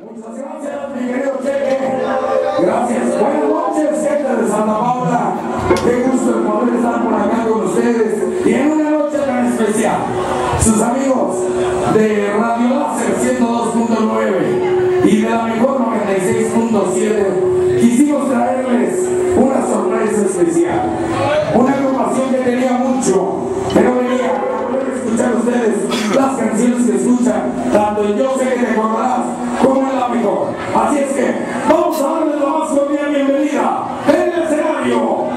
Muchas gracias, mi querido Cheque. Gracias. Buenas noches, gente de Santa Paula. Qué gusto poder estar por acá con ustedes. Y en una noche tan especial, sus amigos de Radio Láser 102.9 y de la mejor 96.7, quisimos traerles una sorpresa especial. Una agrupación que tenía mucho, pero venía a poder escuchar ustedes las canciones que escuchan, tanto en Yo Sé Que Te Acordarás como en La Mejor. Así es que vamos a darle la más cordial bienvenida en el escenario.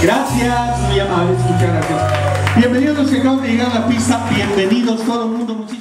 Gracias, muy amables, muchas gracias. Bienvenidos los que acaban de llegar a la pista, bienvenidos todo el mundo, muchísimas gracias.